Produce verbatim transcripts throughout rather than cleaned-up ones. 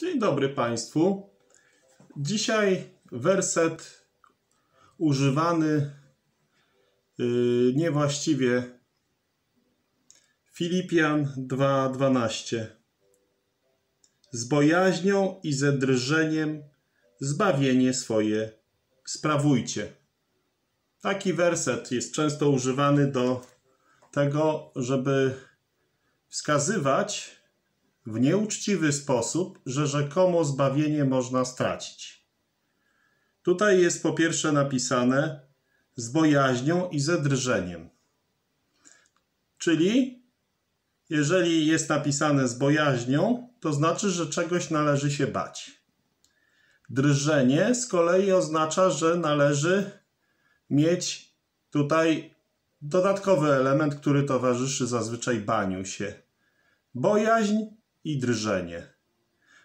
Dzień dobry Państwu. Dzisiaj werset używany yy, niewłaściwie. Filipian dwa dwanaście. Z bojaźnią i ze drżeniem zbawienie swoje sprawujcie. Taki werset jest często używany do tego, żeby wskazywać w nieuczciwy sposób, że rzekomo zbawienie można stracić. Tutaj jest po pierwsze napisane z bojaźnią i ze drżeniem. Czyli jeżeli jest napisane z bojaźnią, to znaczy, że czegoś należy się bać. Drżenie z kolei oznacza, że należy mieć tutaj dodatkowy element, który towarzyszy zazwyczaj baniu się. Bojaźń i drżenie.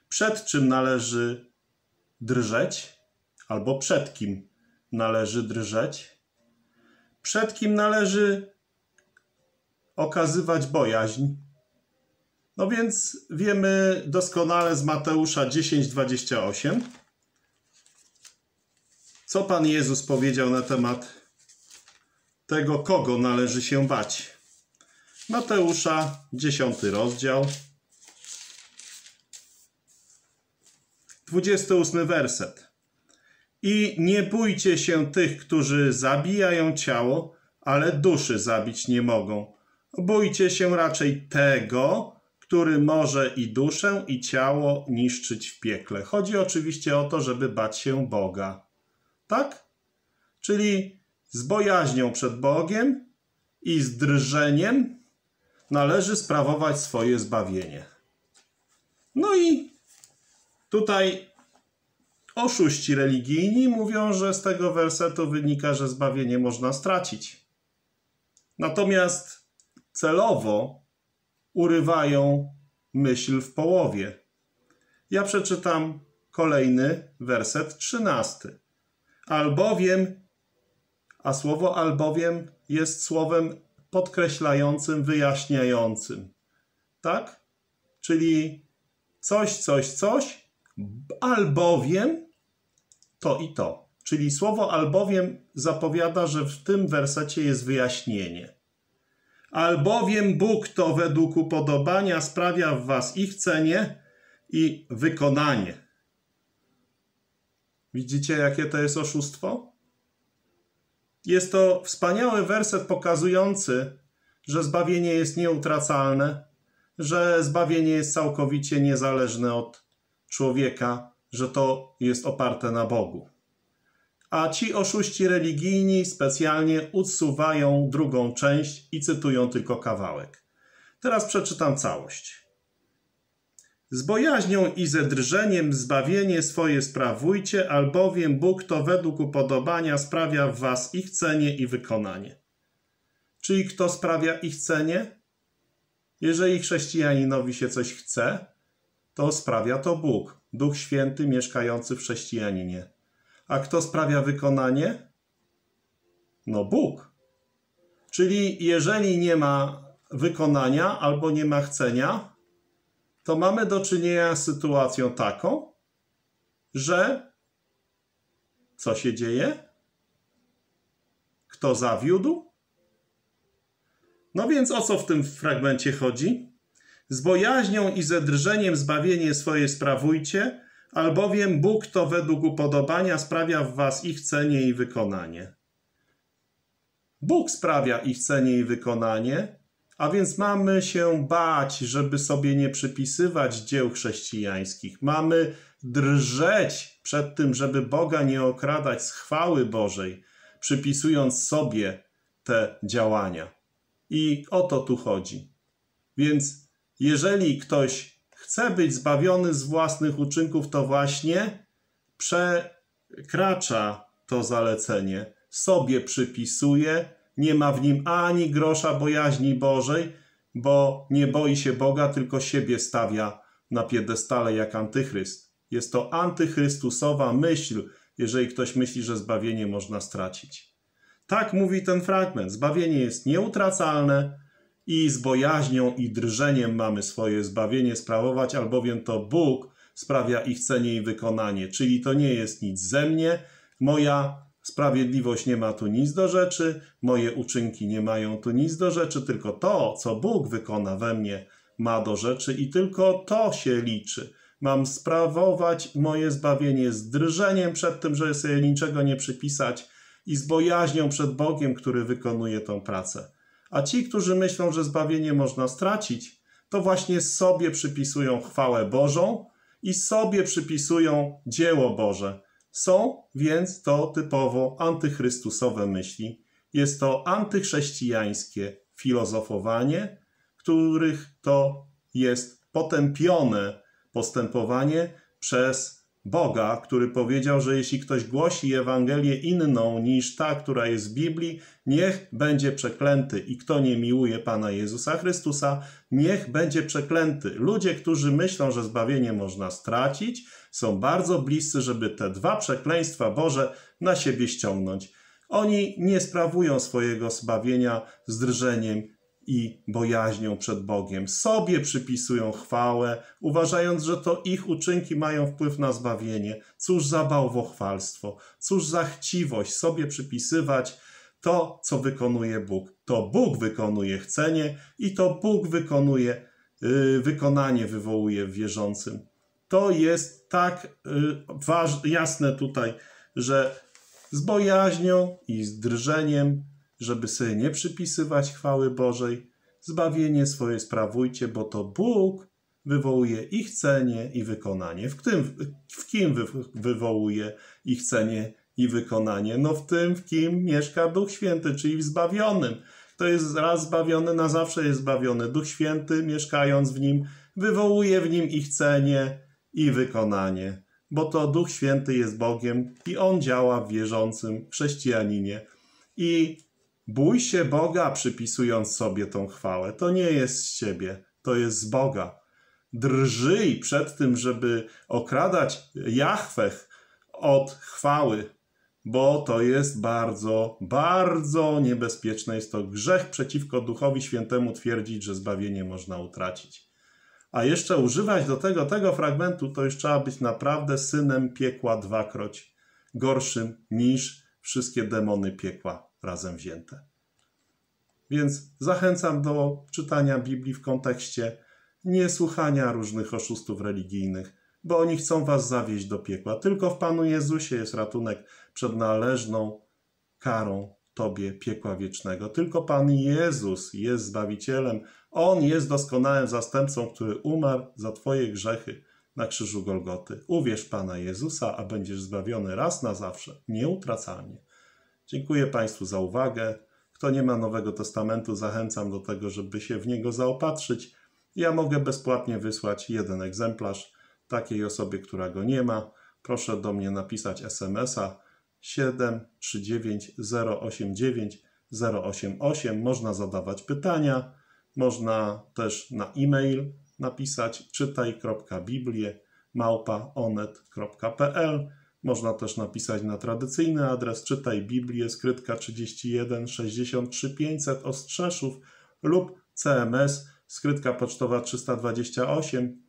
Przed czym należy drżeć? Albo przed kim należy drżeć? Przed kim należy okazywać bojaźń? No więc wiemy doskonale z Mateusza dziesięć dwadzieścia osiem, co Pan Jezus powiedział na temat tego, kogo należy się bać. Mateusza, dziesiąty rozdział, dwudziesty ósmy werset. I nie bójcie się tych, którzy zabijają ciało, ale duszy zabić nie mogą. Bójcie się raczej tego, który może i duszę, i ciało niszczyć w piekle. Chodzi oczywiście o to, żeby bać się Boga. Tak? Czyli z bojaźnią przed Bogiem i z drżeniem należy sprawować swoje zbawienie. No i tutaj oszuści religijni mówią, że z tego wersetu wynika, że zbawienie można stracić. Natomiast celowo urywają myśl w połowie. Ja przeczytam kolejny werset trzynasty. Albowiem, a słowo albowiem jest słowem podkreślającym, wyjaśniającym. Tak? Czyli coś, coś, coś. Albowiem to i to. Czyli słowo albowiem zapowiada, że w tym wersecie jest wyjaśnienie. Albowiem Bóg to według upodobania sprawia w was i chcenie, i wykonanie. Widzicie, jakie to jest oszustwo? Jest to wspaniały werset pokazujący, że zbawienie jest nieutracalne, że zbawienie jest całkowicie niezależne od człowieka, że to jest oparte na Bogu. A ci oszuści religijni specjalnie odsuwają drugą część i cytują tylko kawałek. Teraz przeczytam całość. Z bojaźnią i ze drżeniem zbawienie swoje sprawujcie, albowiem Bóg to według upodobania sprawia w was i chcenie, i wykonanie. Czyli kto sprawia i chcenie? Jeżeli chrześcijaninowi się coś chce, to sprawia to Bóg, Duch Święty mieszkający w chrześcijaninie. A kto sprawia wykonanie? No Bóg. Czyli jeżeli nie ma wykonania albo nie ma chcenia, to mamy do czynienia z sytuacją taką, że co się dzieje? Kto zawiódł? No więc o co w tym fragmencie chodzi? Z bojaźnią i ze drżeniem zbawienie swoje sprawujcie, albowiem Bóg to według upodobania sprawia w was i chcenie, i wykonanie. Bóg sprawia i chcenie, i wykonanie, a więc mamy się bać, żeby sobie nie przypisywać dzieł chrześcijańskich. Mamy drżeć przed tym, żeby Boga nie okradać z chwały Bożej, przypisując sobie te działania. I o to tu chodzi. Więc jeżeli ktoś chce być zbawiony z własnych uczynków, to właśnie przekracza to zalecenie. Sobie przypisuje, nie ma w nim ani grosza bojaźni Bożej, bo nie boi się Boga, tylko siebie stawia na piedestale jak antychryst. Jest to antychrystusowa myśl, jeżeli ktoś myśli, że zbawienie można stracić. Tak mówi ten fragment. Zbawienie jest nieutracalne, i z bojaźnią i drżeniem mamy swoje zbawienie sprawować, albowiem to Bóg sprawia ich cenie i wykonanie. Czyli to nie jest nic ze mnie, moja sprawiedliwość nie ma tu nic do rzeczy, moje uczynki nie mają tu nic do rzeczy, tylko to, co Bóg wykona we mnie, ma do rzeczy i tylko to się liczy. Mam sprawować moje zbawienie z drżeniem przed tym, żeby sobie niczego nie przypisać i z bojaźnią przed Bogiem, który wykonuje tą pracę. A ci, którzy myślą, że zbawienie można stracić, to właśnie sobie przypisują chwałę Bożą i sobie przypisują dzieło Boże. Są więc to typowo antychrystusowe myśli. Jest to antychrześcijańskie filozofowanie, których to jest potępione postępowanie przez Boga, który powiedział, że jeśli ktoś głosi Ewangelię inną niż ta, która jest w Biblii, niech będzie przeklęty. I kto nie miłuje Pana Jezusa Chrystusa, niech będzie przeklęty. Ludzie, którzy myślą, że zbawienie można stracić, są bardzo bliscy, żeby te dwa przekleństwa Boże na siebie ściągnąć. Oni nie sprawują swojego zbawienia z drżeniem i bojaźnią przed Bogiem. Sobie przypisują chwałę, uważając, że to ich uczynki mają wpływ na zbawienie. Cóż za bałwochwalstwo, cóż za chciwość sobie przypisywać to, co wykonuje Bóg. To Bóg wykonuje chcenie i to Bóg wykonuje, yy, wykonanie wywołuje w wierzącym. To jest tak yy, waż, jasne tutaj, że z bojaźnią i z drżeniem, żeby sobie nie przypisywać chwały Bożej, zbawienie swoje sprawujcie, bo to Bóg wywołuje i chcenie, i wykonanie. W, tym, w kim wy, wywołuje i chcenie, i wykonanie? No w tym, w kim mieszka Duch Święty, czyli w zbawionym. Kto jest raz zbawiony, na zawsze jest zbawiony. Duch Święty, mieszkając w nim, wywołuje w nim i chcenie, i wykonanie. Bo to Duch Święty jest Bogiem i On działa w wierzącym chrześcijaninie. I bój się Boga, przypisując sobie tą chwałę. To nie jest z ciebie, to jest z Boga. Drżyj przed tym, żeby okradać JaHWeH od chwały, bo to jest bardzo, bardzo niebezpieczne. Jest to grzech przeciwko Duchowi Świętemu twierdzić, że zbawienie można utracić. A jeszcze używać do tego, tego fragmentu, to już trzeba być naprawdę synem piekła dwakroć gorszym niż wszystkie demony piekła razem wzięte. Więc zachęcam do czytania Biblii w kontekście niesłuchania różnych oszustów religijnych, bo oni chcą was zawieść do piekła. Tylko w Panu Jezusie jest ratunek przed należną karą tobie piekła wiecznego. Tylko Pan Jezus jest Zbawicielem. On jest doskonałym zastępcą, który umarł za twoje grzechy na krzyżu Golgoty. Uwierz Pana Jezusa, a będziesz zbawiony raz na zawsze, nieutracalnie. Dziękuję Państwu za uwagę. Kto nie ma Nowego Testamentu, zachęcam do tego, żeby się w niego zaopatrzyć. Ja mogę bezpłatnie wysłać jeden egzemplarz takiej osobie, która go nie ma. Proszę do mnie napisać esemesa siedem trzy dziewięć zero osiem dziewięć zero osiem osiem. Można zadawać pytania, można też na e-mail napisać czytaj kropka biblię małpa onet kropka pl. Można też napisać na tradycyjny adres Czytaj Biblię, skrytka trzydzieści jeden sześćdziesiąt trzy pięćset Ostrzeszów lub C M S, skrytka pocztowa trzysta dwadzieścia osiem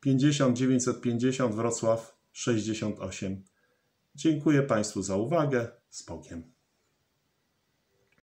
pięćdziesiąt dziewięćset pięćdziesiąt Wrocław sześćdziesiąt osiem. Dziękuję Państwu za uwagę. Z Bogiem.